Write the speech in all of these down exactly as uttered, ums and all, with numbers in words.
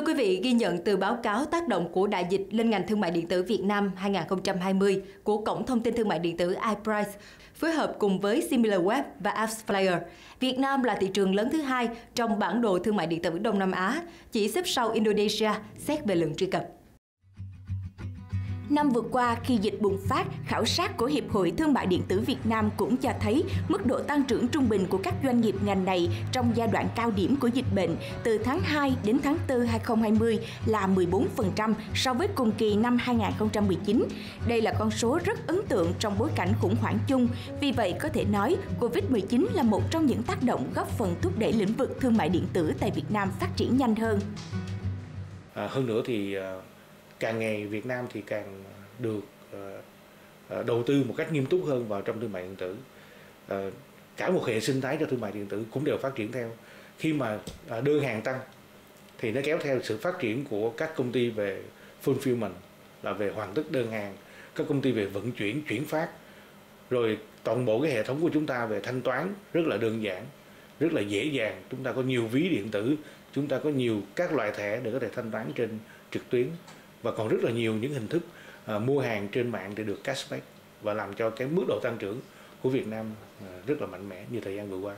Thưa quý vị, ghi nhận từ báo cáo tác động của đại dịch lên ngành thương mại điện tử Việt Nam hai nghìn không trăm hai mươi của Cổng Thông tin Thương mại Điện tử iPrice, phối hợp cùng với SimilarWeb và AppsFlyer, Việt Nam là thị trường lớn thứ hai trong bản đồ thương mại điện tử Đông Nam Á, chỉ xếp sau Indonesia xét về lượng truy cập. Năm vừa qua, khi dịch bùng phát, khảo sát của Hiệp hội Thương mại Điện tử Việt Nam cũng cho thấy mức độ tăng trưởng trung bình của các doanh nghiệp ngành này trong giai đoạn cao điểm của dịch bệnh từ tháng hai đến tháng tư hai nghìn không trăm hai mươi là mười bốn phần trăm so với cùng kỳ năm hai nghìn không trăm mười chín. Đây là con số rất ấn tượng trong bối cảnh khủng hoảng chung. Vì vậy, có thể nói, Covid mười chín là một trong những tác động góp phần thúc đẩy lĩnh vực thương mại điện tử tại Việt Nam phát triển nhanh hơn. À, hơn nữa thì... Càng ngày Việt Nam thì càng được đầu tư một cách nghiêm túc hơn vào trong thương mại điện tử. Cả một hệ sinh thái cho thương mại điện tử cũng đều phát triển theo. Khi mà đơn hàng tăng thì nó kéo theo sự phát triển của các công ty về fulfillment, là về hoàn tất đơn hàng, các công ty về vận chuyển, chuyển phát. Rồi toàn bộ cái hệ thống của chúng ta về thanh toán rất là đơn giản, rất là dễ dàng. Chúng ta có nhiều ví điện tử, chúng ta có nhiều các loại thẻ để có thể thanh toán trên trực tuyến. Và còn rất là nhiều những hình thức à, mua hàng trên mạng để được cashback, và làm cho cái mức độ tăng trưởng của Việt Nam à, rất là mạnh mẽ như thời gian vừa qua.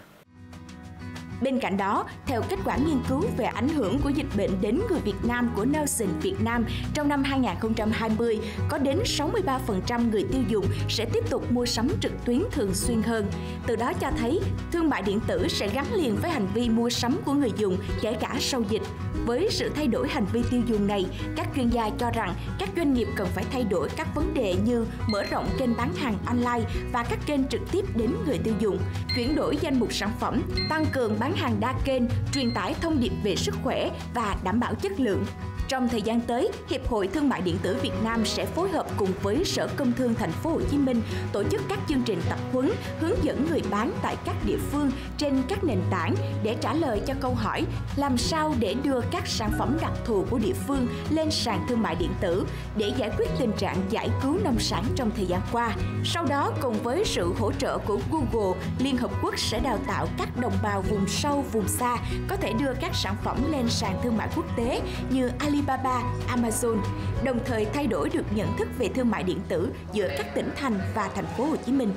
Bên cạnh đó, theo kết quả nghiên cứu về ảnh hưởng của dịch bệnh đến người Việt Nam của Nielsen Việt Nam, trong năm hai nghìn không trăm hai mươi, có đến sáu mươi ba phần trăm người tiêu dùng sẽ tiếp tục mua sắm trực tuyến thường xuyên hơn. Từ đó cho thấy, thương mại điện tử sẽ gắn liền với hành vi mua sắm của người dùng kể cả sau dịch. Với sự thay đổi hành vi tiêu dùng này, các chuyên gia cho rằng các doanh nghiệp cần phải thay đổi các vấn đề như mở rộng kênh bán hàng online và các kênh trực tiếp đến người tiêu dùng, chuyển đổi danh mục sản phẩm, tăng cường bán hàng đa kênh, truyền tải thông điệp về sức khỏe và đảm bảo chất lượng. Trong thời gian tới, Hiệp hội Thương mại Điện tử Việt Nam sẽ phối hợp cùng với Sở Công Thương Thành phố Hồ Chí Minh tổ chức các chương trình tập huấn, hướng dẫn người bán tại các địa phương trên các nền tảng để trả lời cho câu hỏi làm sao để đưa các sản phẩm đặc thù của địa phương lên sàn thương mại điện tử để giải quyết tình trạng giải cứu nông sản trong thời gian qua. Sau đó, cùng với sự hỗ trợ của Google, Liên hợp quốc sẽ đào tạo các đồng bào vùng sâu, vùng xa có thể đưa các sản phẩm lên sàn thương mại quốc tế như Alibaba, Alibaba, Amazon, đồng thời thay đổi được nhận thức về thương mại điện tử giữa các tỉnh thành và thành phố Hồ Chí Minh.